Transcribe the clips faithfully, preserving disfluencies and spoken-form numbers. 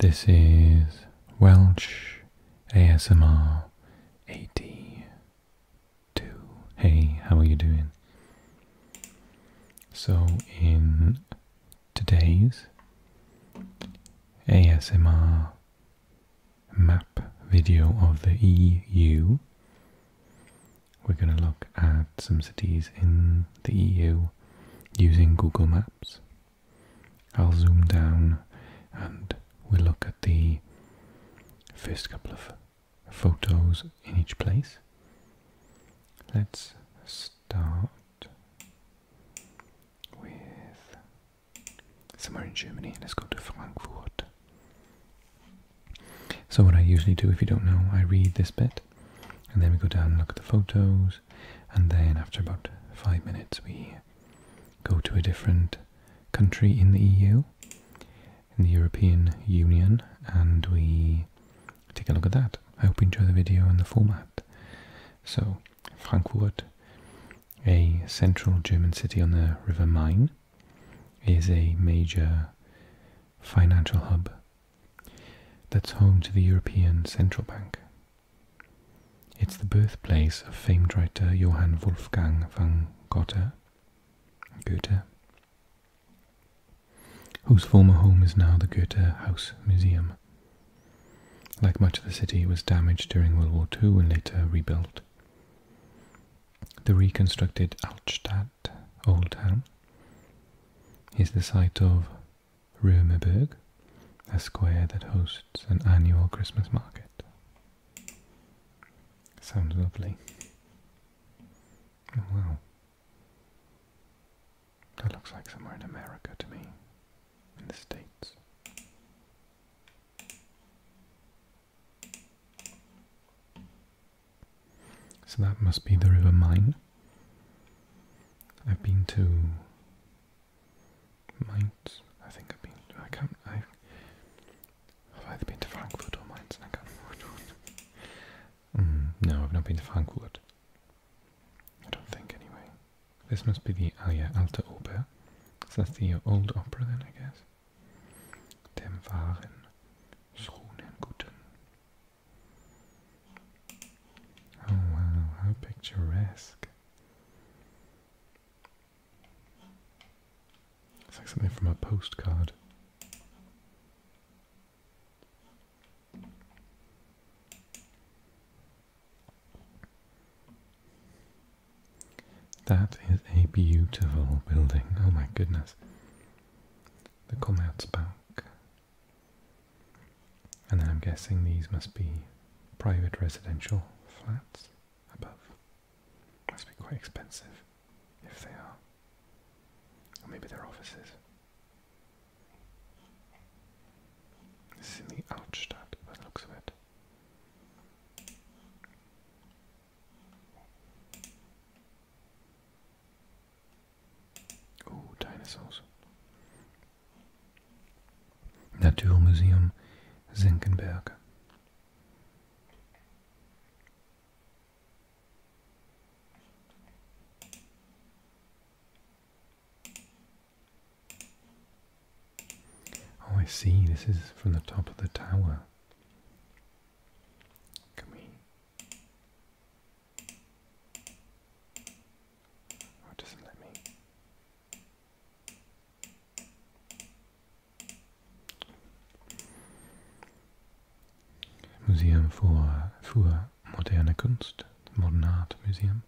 This is Welsh A S M R eighty-two. Hey, how are you doing? So in today's A S M R map video of the E U, we're going to look at some cities in the E U using Google Maps. I'll zoom down and we'll look at the first couple of photos in each place. Let's start with somewhere in Germany. Let's go to Frankfurt. So what I usually do, if you don't know, I read this bit and then we go down and look at the photos, and then after about five minutes we go to a different country in the E U, in the European Union, and we take a look at that. I hope you enjoy the video and the format. So, Frankfurt, a central German city on the River Main, is a major financial hub that's home to the European Central Bank. It's the birthplace of famed writer Johann Wolfgang von Goethe, Goethe, whose former home is now the Goethe House Museum. Like much of the city, it was damaged during World War Two and later rebuilt. The reconstructed Altstadt, Old Town, is the site of Römerberg, a square that hosts an annual Christmas market. Sounds lovely. Oh, wow. That looks like somewhere in America to me, in the States. So that must be the River Main. I've been to Mainz. I think I've been to, I can't, I've, I've either been to Frankfurt or Mainz, and I can't remember which one. Mm, no, I've not been to Frankfurt. I don't think, anyway. This must be the oh yeah, Alte Oper. So that's the old opera then, I guess. Dem wahren, schönen Guten. Oh wow, how picturesque. It's like something from a postcard. That is a beautiful building. Oh my goodness. The Commerzbank. And then I'm guessing these must be private residential flats above. Must be quite expensive if they are. Or maybe they're offices. This is in the Altstadt by the looks of it. Dinosaurs. Naturmuseum Zinkenberg. Oh, I see, this is from the top of the tower. Museum for, for moderne Kunst, Modern Art Museum.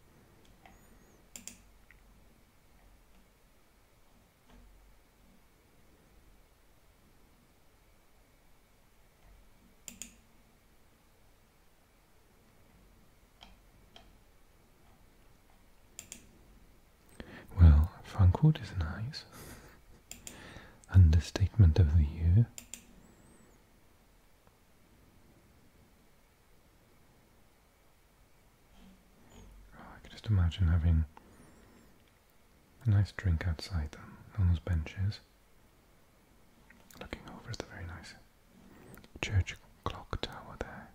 Well, Frankfurt is nice. Understatement of the year. Imagine having a nice drink outside them, on those benches, looking over at the very nice church clock tower there.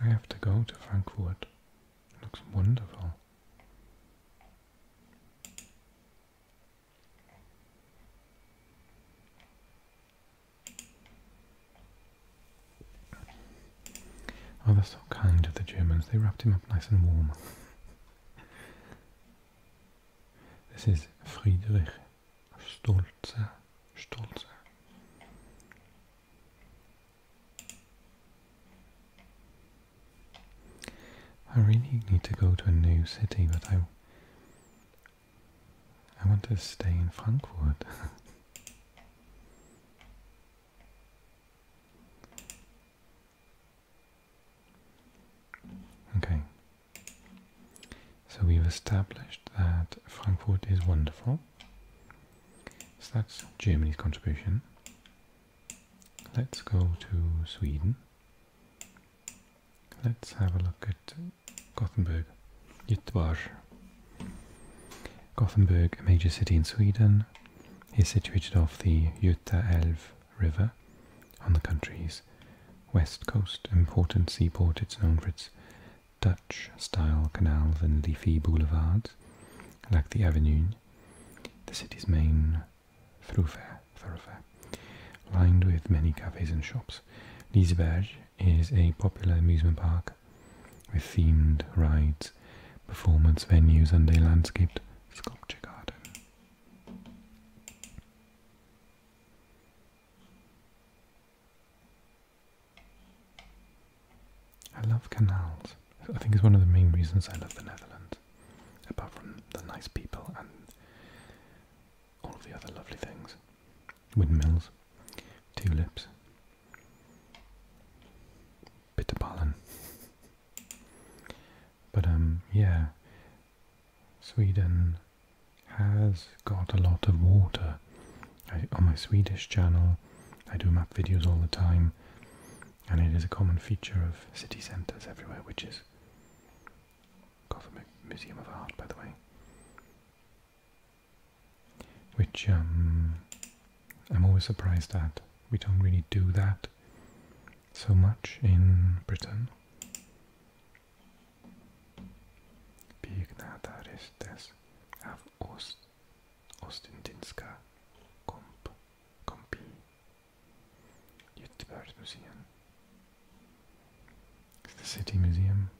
I have to go to Frankfurt. It looks wonderful. Oh, that's so kind of the Germans. They wrapped him up nice and warm. This is Friedrich Stolze. Stolze. I really need to go to a new city, but I, I want to stay in Frankfurt. Okay, so we've established that Frankfurt is wonderful, so that's Germany's contribution. Let's go to Sweden. Let's have a look at Gothenburg. Göteborg. Gothenburg, a major city in Sweden, is situated off the Göta Älv river on the country's west coast. Important seaport, it's known for its Dutch-style canals and leafy boulevards, like the Avenue, the city's main thoroughfare, thoroughfare, lined with many cafes and shops. Liseberg is a popular amusement park with themed rides, performance venues and a landscaped sculpture garden. I love canals. I think it's one of the main reasons I love the Netherlands, apart from the nice people and all of the other lovely things. Windmills, tulips, Bitterballen. But um yeah, Sweden has got a lot of water. I, on my Swedish channel I do map videos all the time, and it is a common feature of city centres everywhere, which is Gothenburg Museum of Art, by the way, which um, I'm always surprised at. We don't really do that so much in Britain. Byggnadsartistes av Ostindiska kompi, Göteborgs museum. It's the city museum.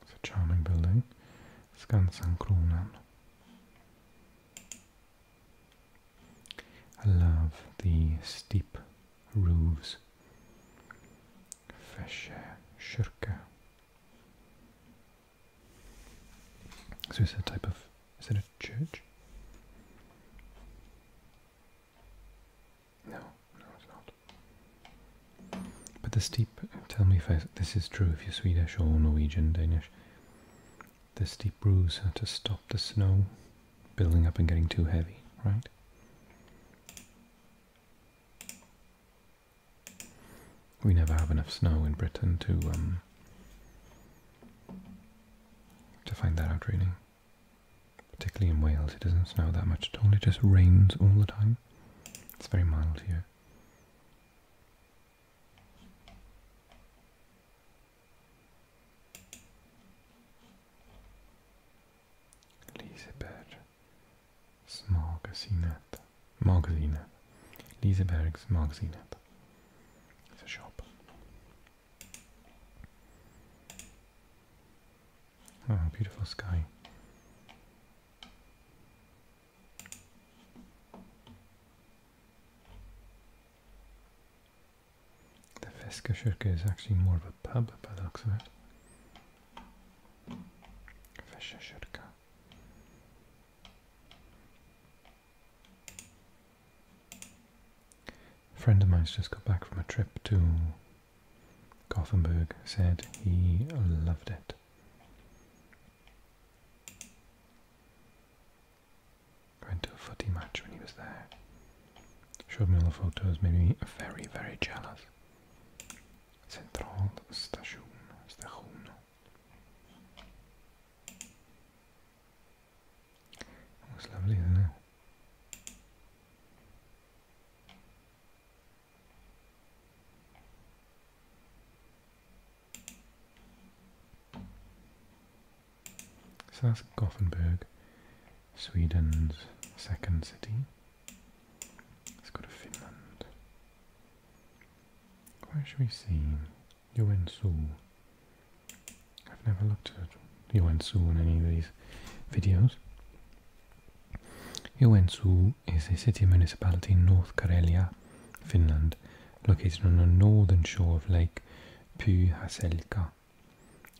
It's a charming building. It's Gansankronan. I love the steep roofs. Fiske kyrka. So it's a type of, is it a church? No, no it's not. But the steep, tell me if I, this is true if you're Swedish or Norwegian, Danish. The steep roofs are to stop the snow building up and getting too heavy, right? We never have enough snow in Britain to um, to find that out, really. Particularly in Wales, it doesn't snow that much at all. It just rains all the time. It's very mild here. Liseberg, Smagasinet, Magasinet, Liseberg's Magasinet. Shop. Oh, beautiful sky. The Fiske kyrka is actually more of a pub by the looks of it. Fiske kyrka. A friend of mine's just got back from a trip to Gothenburg, said he loved it. Went to a footy match when he was there. Showed me all the photos, made me very, very jealous. Central Station. Station. It was lovely, isn't it? So that's Gothenburg, Sweden's second city. It's got a Where should we see? Joensuu. I've never looked at Joensuu on any of these videos. Joensuu is a city municipality in North Karelia, Finland, located on the northern shore of Lake Puhaselka,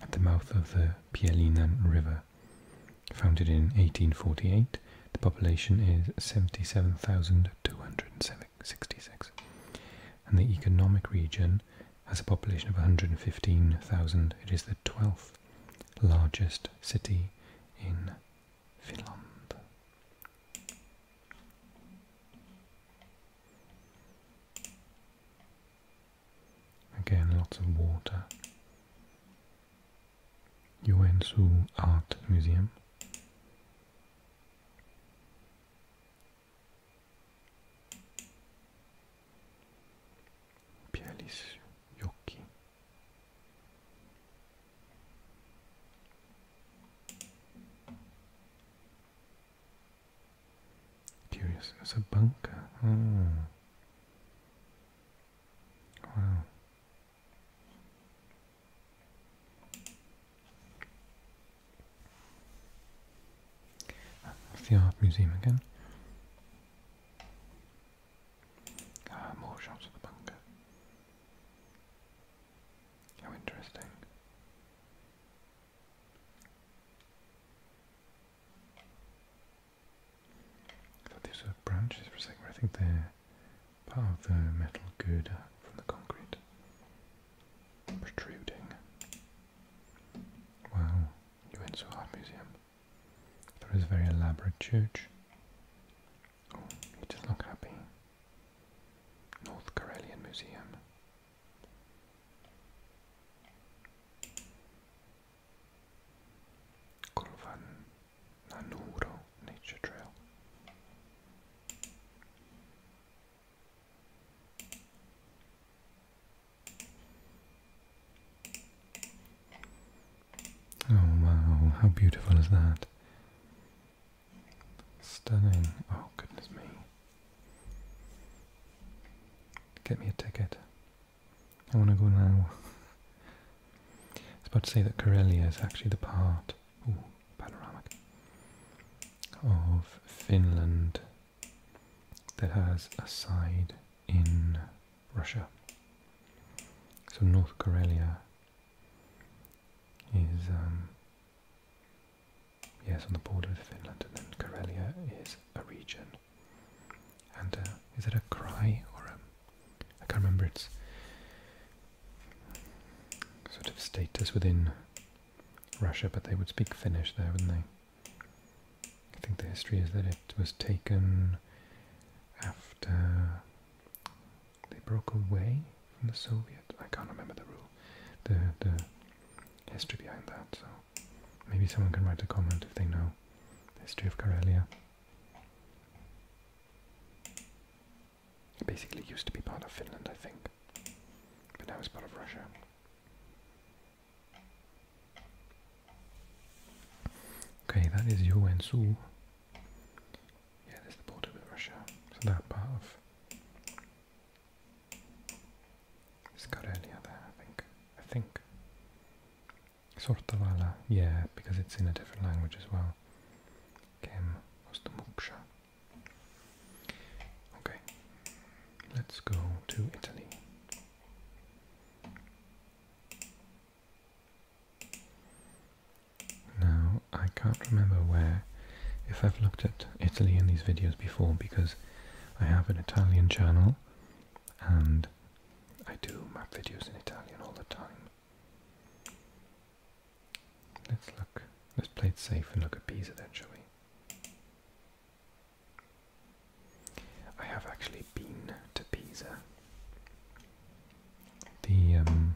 at the mouth of the Pielinen River. Founded in eighteen forty-eight, the population is seventy-seven thousand two hundred sixty-six, and the economic region has a population of one hundred fifteen thousand. It is the twelfth largest city in Finland. Again, lots of water. Joensuu Art Museum. Pielisioki. Curious, it's a bunker. Oh. Wow. The art museum again. Ah, more shots of the bunker. How interesting. I thought these were branches for a second, but I think they're part of the metal girder from the concrete protruding. Wow, Joensuu Art Museum. There is a very elaborate church. Oh, he does look happy. North Karelian Museum. Kulvan Nanuro Nature Trail. Oh wow, how beautiful is that? Stunning. Oh, goodness me. Get me a ticket. I want to go now. I was about to say that Karelia is actually the part, ooh, panoramic, of Finland that has a side in Russia. So North Karelia is, um, yes, on the border with Finland, and then Karelia is a region. And uh, is it a krai or a... I can't remember its sort of status within Russia, but they would speak Finnish there, wouldn't they? I think the history is that it was taken after they broke away from the Soviet. I can't remember the rule, the, the history behind that, so... Maybe someone can write a comment if they know the history of Karelia. It basically used to be part of Finland, I think, but now it's part of Russia. Okay, that is Joensuu. Yeah, there's the border with Russia, so that part of it's Karelia there, I think. I think. Sortavala, yeah, because it's in a different language as well. Kem was the moksha. Okay, let's go to Italy. Now, I can't remember where, if I've looked at Italy in these videos before, because I have an Italian channel, and I do map videos in Italian all the time. Let's look, let's play it safe and look at Pisa then, shall we? I have actually been to Pisa. The, um,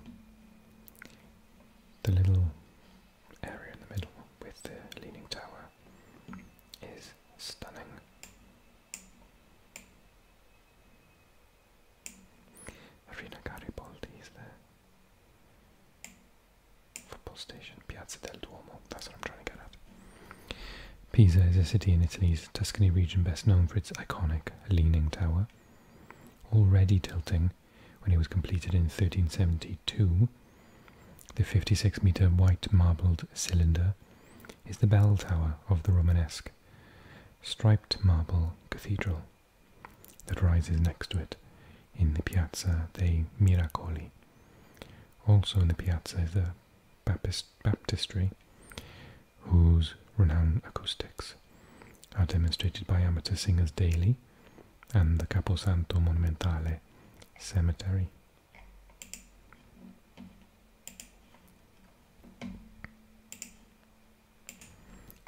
the little area in the middle with the leaning tower is stunning. Rina Garibaldi is there. Station, Piazza del Duomo, that's what I'm trying to get at. Pisa is a city in Italy's Tuscany region best known for its iconic leaning tower. Already tilting, when it was completed in thirteen seventy-two, the fifty-six metre white marbled cylinder is the bell tower of the Romanesque striped marble cathedral that rises next to it in the Piazza dei Miracoli. Also in the piazza is the Baptist baptistry, whose renowned acoustics are demonstrated by amateur singers daily, and the Camposanto Monumentale cemetery.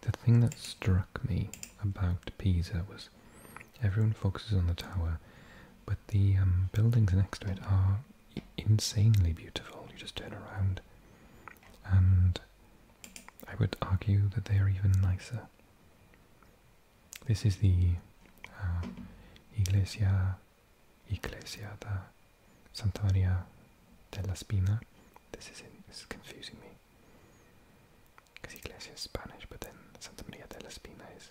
The thing that struck me about Pisa was everyone focuses on the tower, but the um, buildings next to it are insanely beautiful. You just turn around, and I would argue that they are even nicer. This is the uh, Iglesia, Iglesia de la Santa Maria de la Spina. This is, in, this is confusing me, because Iglesia is Spanish, but then Santa Maria de la Spina is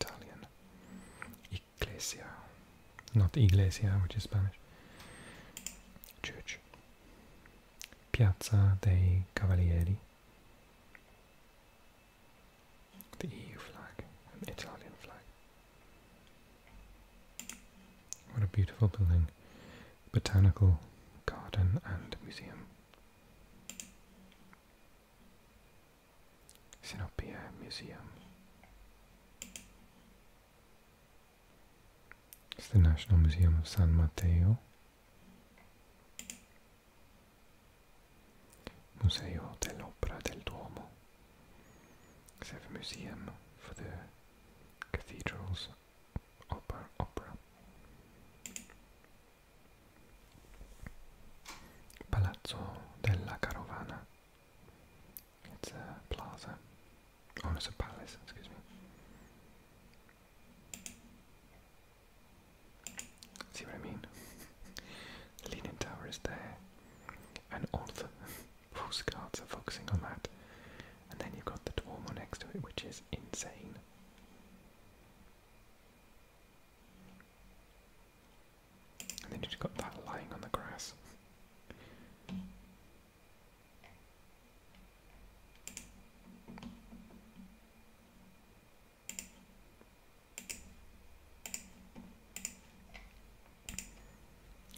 Italian. Iglesia, not Iglesia, which is Spanish. Church. Piazza dei Cavalieri. The E U flag, an Italian flag. What a beautiful building. Botanical garden and museum. Sinopia Museum. It's the National Museum of San Matteo. Museo dell'Opera del Duomo. It's a museum for the cathedral's opera. opera. Palazzo della Carovana. It's a plaza. Oh, it's a palace, excuse me. See what I mean? The Leaning Tower is there. An author. Postcards are focusing on that, and then you've got the Duomo next to it, which is insane. And then you've got that lying on the grass.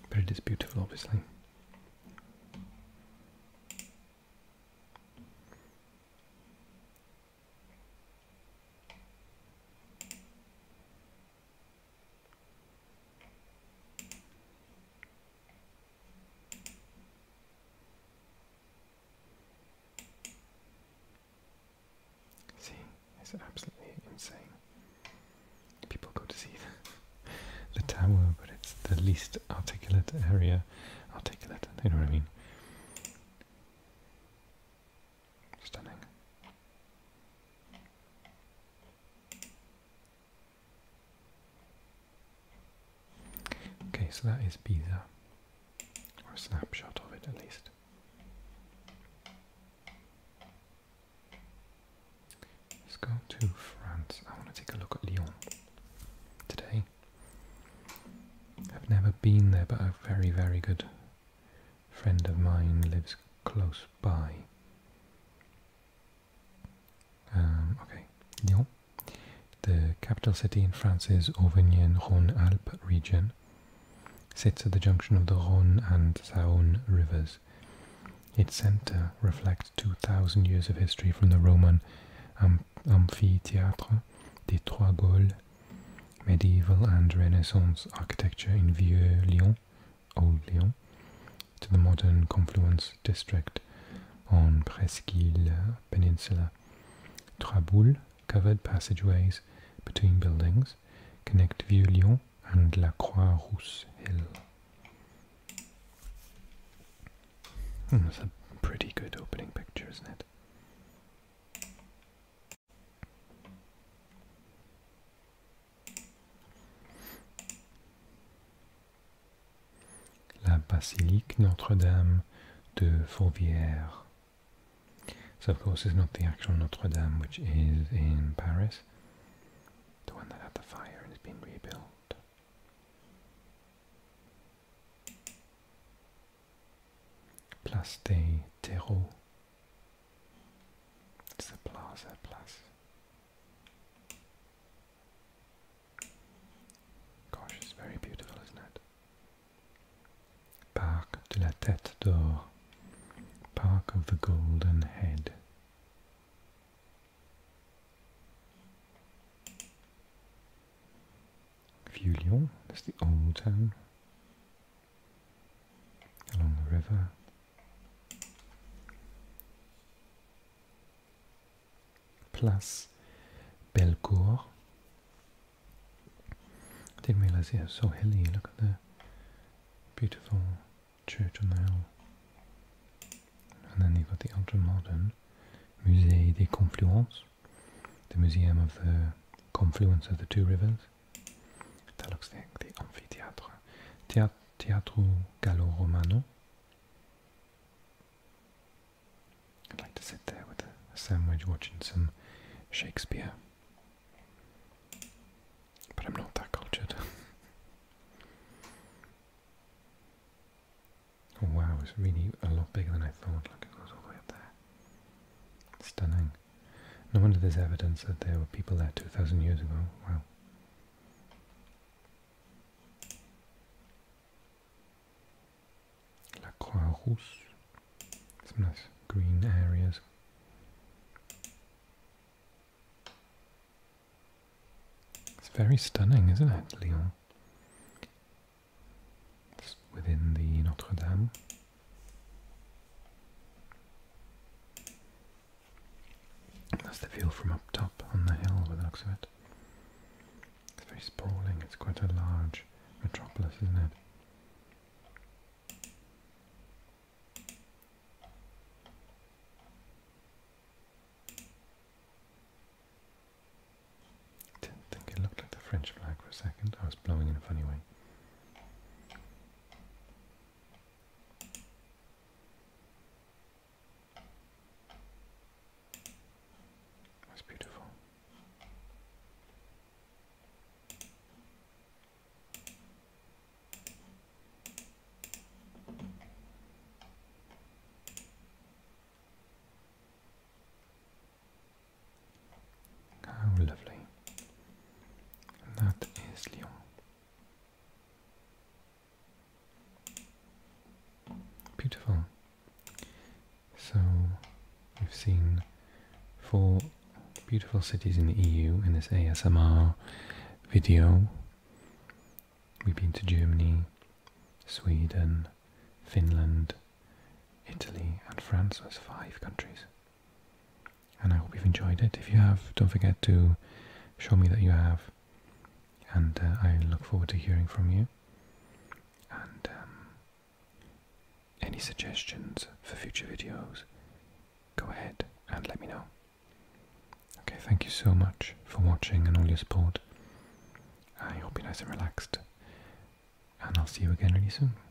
But it is beautiful, obviously. It's absolutely insane. People go to see the, the tower, but it's the least articulate area. Articulate, you know what I mean? Stunning. Okay, so that is Pisa, or a snapshot of it at least. Go to France. I want to take a look at Lyon today. I've never been there, but a very, very good friend of mine lives close by. Um, okay, Lyon. The capital city in France's Auvergne-Rhône-Alpes region sits at the junction of the Rhône and Saône rivers. Its centre reflects two thousand years of history from the Roman Amphitheatre des Trois Gaules, medieval and Renaissance architecture in Vieux Lyon, Old Lyon, to the modern confluence district on Presqu'Ile Peninsula. Trois Boules, covered passageways between buildings, connect Vieux Lyon and La Croix-Rousse Hill. Mm, that's a pretty good opening picture, isn't it? La Basilique Notre-Dame de Fourvière. So of course it's not the actual Notre-Dame, which is in Paris, the one that had the fire and has been rebuilt. Place des Terreaux. It's the plaza, place. Gosh, it's very beautiful, isn't it? Parc de la Tête d'Or. Park of the Golden Head. Vieux Lyon, that's the old town along the river. Place Bellecour. Didn't realise it was so hilly. Look at the beautiful church on the hill. And then you've got the ultra-modern Musée des Confluences, the museum of the confluence of the two rivers. That looks like the Amphitheatre. Teat Teatro Gallo-Romano. I'd like to sit there with a sandwich watching some Shakespeare. But I'm not that cultured. Oh wow, it's really a lot bigger than I thought. Look, it goes all the way up there. Stunning. No wonder there's evidence that there were people there two thousand years ago. Wow. La Croix-Rousse. Some nice green areas. It's very stunning, isn't it, Lyon? Within the Notre Dame. That's the view from up top on the hill by the looks of it. It's very sprawling, it's quite a large metropolis, isn't it? Didn't think it looked like the French flag for a second. I was blowing in a funny way. Beautiful. So we've seen four beautiful cities in the E U in this A S M R video. We've been to Germany, Sweden, Finland, Italy and France. So that's five countries. And I hope you've enjoyed it. If you have, don't forget to show me that you have. And uh, I look forward to hearing from you. And um, any suggestions for future videos, go ahead and let me know. Okay, thank you so much for watching and all your support. I hope you're nice and relaxed, and I'll see you again really soon.